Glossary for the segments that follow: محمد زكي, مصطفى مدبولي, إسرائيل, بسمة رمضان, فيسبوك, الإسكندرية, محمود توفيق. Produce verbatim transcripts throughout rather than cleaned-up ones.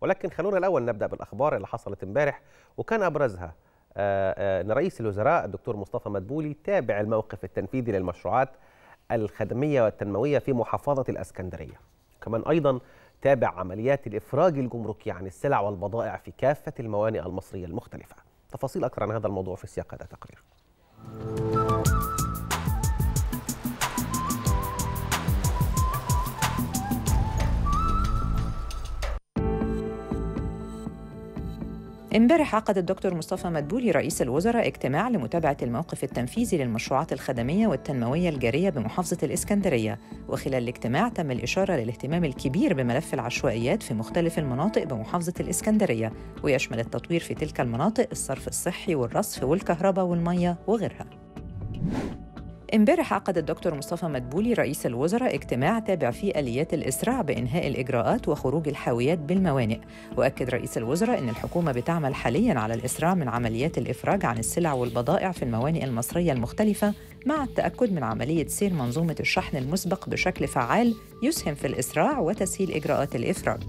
ولكن خلونا الأول نبدأ بالأخبار اللي حصلت امبارح، وكان أبرزها أن رئيس الوزراء الدكتور مصطفى مدبولي تابع الموقف التنفيذي للمشروعات الخدمية والتنموية في محافظة الإسكندرية. كمان أيضا تابع عمليات الإفراج الجمركي عن السلع والبضائع في كافة الموانئ المصرية المختلفة. تفاصيل أكثر عن هذا الموضوع في سياق هذا التقرير. امبارح عقد الدكتور مصطفى مدبولي رئيس الوزراء اجتماع لمتابعة الموقف التنفيذي للمشروعات الخدمية والتنموية الجارية بمحافظة الإسكندرية، وخلال الاجتماع تم الإشارة للاهتمام الكبير بملف العشوائيات في مختلف المناطق بمحافظة الإسكندرية، ويشمل التطوير في تلك المناطق الصرف الصحي والرصف والكهرباء والمية وغيرها. امبارح عقد الدكتور مصطفى مدبولي رئيس الوزراء اجتماع تابع فيه آليات الإسراع بإنهاء الإجراءات وخروج الحاويات بالموانئ، وأكد رئيس الوزراء إن الحكومة بتعمل حالياً على الإسراع من عمليات الإفراج عن السلع والبضائع في الموانئ المصرية المختلفة، مع التأكد من عملية سير منظومة الشحن المسبق بشكل فعال يسهم في الإسراع وتسهيل إجراءات الإفراج.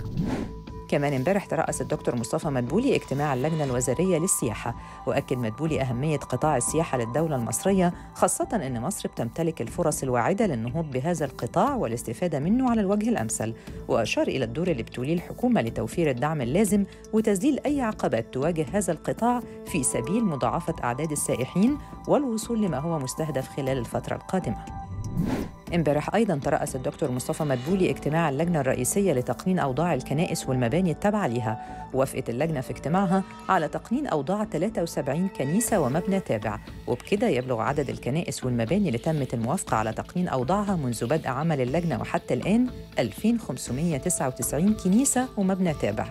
كمان امبارح ترأس الدكتور مصطفى مدبولي اجتماع اللجنة الوزارية للسياحة، وأكد مدبولي أهمية قطاع السياحة للدولة المصرية، خاصة أن مصر بتمتلك الفرص الواعدة للنهوض بهذا القطاع والاستفادة منه على الوجه الأمثل، وأشار إلى الدور اللي بتوليه الحكومة لتوفير الدعم اللازم وتذليل أي عقبات تواجه هذا القطاع في سبيل مضاعفة أعداد السائحين والوصول لما هو مستهدف خلال الفترة القادمة. امبارح أيضاً ترأس الدكتور مصطفى مدبولي اجتماع اللجنة الرئيسية لتقنين أوضاع الكنائس والمباني التابعة لها، وافقت اللجنة في اجتماعها على تقنين أوضاع ثلاثة وسبعين كنيسة ومبنى تابع، وبكده يبلغ عدد الكنائس والمباني اللي تمت الموافقة على تقنين أوضاعها منذ بدء عمل اللجنة وحتى الآن ألفين وخمسمائة وتسعة وتسعين كنيسة ومبنى تابع.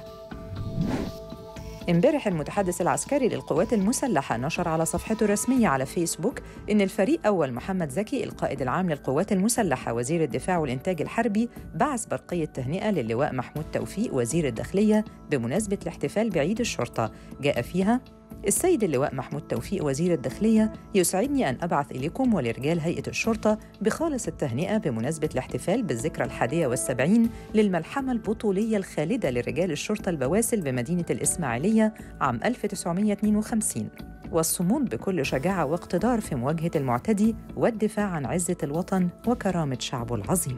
امبارح المتحدث العسكري للقوات المسلحة نشر على صفحته الرسمية على فيسبوك إن الفريق أول محمد زكي القائد العام للقوات المسلحة وزير الدفاع والإنتاج الحربي بعث برقية تهنئة للواء محمود توفيق وزير الداخلية بمناسبة الاحتفال بعيد الشرطة، جاء فيها: السيد اللواء محمود توفيق وزير الداخلية، يسعدني أن أبعث إليكم ولرجال هيئة الشرطة بخالص التهنئة بمناسبة الاحتفال بالذكرى الحادية والسبعين للملحمة البطولية الخالدة لرجال الشرطة البواسل بمدينة الإسماعيلية عام ألف وتسعمائة واثنين وخمسين، والصمود بكل شجاعة واقتدار في مواجهة المعتدي والدفاع عن عزة الوطن وكرامة شعبه العظيم.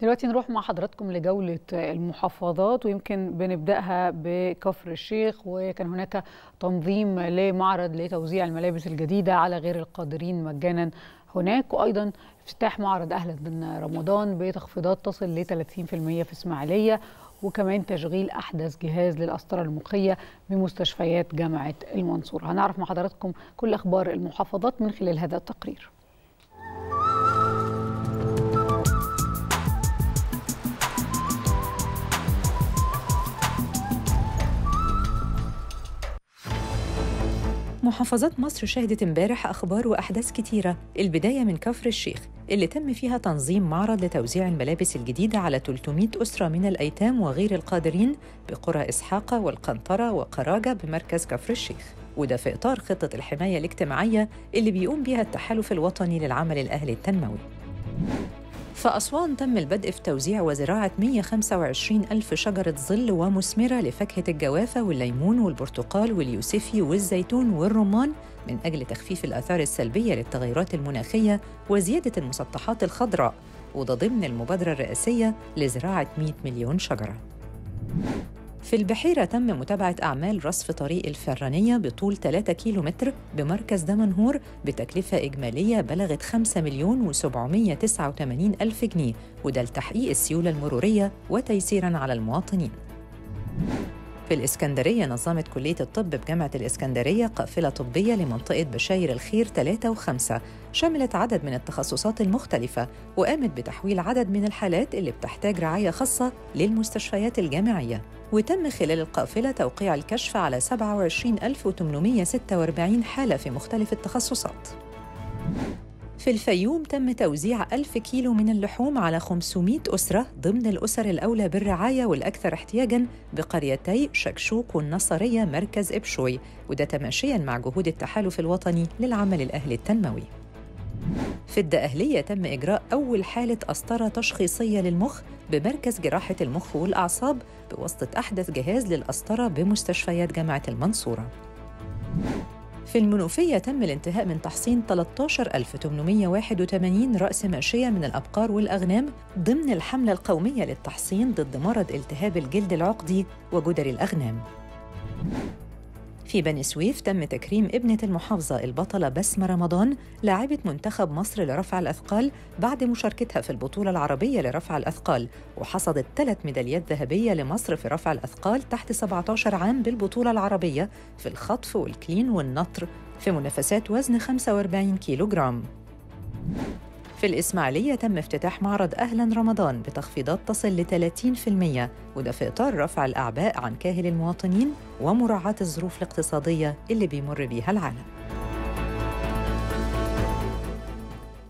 دلوقتي نروح مع حضراتكم لجولة المحافظات، ويمكن بنبدأها بكفر الشيخ، وكان هناك تنظيم لمعرض لتوزيع الملابس الجديدة على غير القادرين مجانا هناك، وأيضا افتتاح معرض أهلا رمضان بتخفيضات تصل ل ثلاثين بالمئة في إسماعيلية، وكمان تشغيل أحدث جهاز للأسطرة المخية بمستشفيات جامعة المنصورة. هنعرف مع حضراتكم كل أخبار المحافظات من خلال هذا التقرير. محافظات مصر شهدت امبارح أخبار وأحداث كتيرة، البداية من كفر الشيخ اللي تم فيها تنظيم معرض لتوزيع الملابس الجديدة على ثلاثمائة أسرة من الأيتام وغير القادرين بقرى إسحاقة والقنطرة وقراجة بمركز كفر الشيخ، وده في إطار خطة الحماية الاجتماعية اللي بيقوم بها التحالف الوطني للعمل الأهلي التنموي. في أسوان تم البدء في توزيع وزراعة مائة وخمسة وعشرين ألف شجرة ظل ومثمرة لفاكهة الجوافة والليمون والبرتقال واليوسفي والزيتون والرمان من أجل تخفيف الآثار السلبية للتغيرات المناخية وزيادة المسطحات الخضراء، وده ضمن المبادرة الرئاسية لزراعة مائة مليون شجرة. في البحيرة تم متابعة أعمال رصف طريق الفرانية بطول ثلاثة كيلومتر بمركز دمنهور بتكلفة إجمالية بلغت خمسة مليون وسبعمائة وتسعة وثمانين ألف جنيه، وده لتحقيق السيولة المرورية وتيسيراً على المواطنين. في الإسكندرية نظمت كلية الطب بجامعة الإسكندرية قافلة طبية لمنطقة بشاير الخير ثلاثة وخمسة، شملت عدد من التخصصات المختلفة، وقامت بتحويل عدد من الحالات اللي بتحتاج رعاية خاصة للمستشفيات الجامعية، وتم خلال القافلة توقيع الكشف على سبعة وعشرين ألف وثمانمائة وستة وأربعين حالة في مختلف التخصصات. في الفيوم تم توزيع ألف كيلو من اللحوم على خمسمائة أسرة ضمن الأسر الأولى بالرعاية والأكثر احتياجاً بقريتي شكشوك والنصرية مركز إبشوي، وده تماشياً مع جهود التحالف الوطني للعمل الأهلي التنموي. في الدقهلية تم إجراء أول حالة قسطرة تشخيصية للمخ بمركز جراحة المخ والأعصاب بواسطة أحدث جهاز للقسطرة بمستشفيات جامعة المنصورة. في المنوفية تم الانتهاء من تحصين ثلاثة عشر ألف وثمانمئة وواحد وثمانين رأس ماشية من الأبقار والأغنام ضمن الحملة القومية للتحصين ضد مرض التهاب الجلد العقدي وجدري الأغنام. في بني سويف تم تكريم ابنة المحافظة البطلة بسمة رمضان لاعبة منتخب مصر لرفع الأثقال بعد مشاركتها في البطولة العربية لرفع الأثقال، وحصدت ثلاث ميداليات ذهبية لمصر في رفع الأثقال تحت سبعة عشر عام بالبطولة العربية في الخطف والكلين والنطر في منافسات وزن خمسة وأربعين كيلو جرام. في الإسماعيلية تم افتتاح معرض أهلاً رمضان بتخفيضات تصل ل ثلاثين بالمئة، وده في إطار رفع الأعباء عن كاهل المواطنين ومراعاة الظروف الاقتصادية اللي بيمر بيها العالم.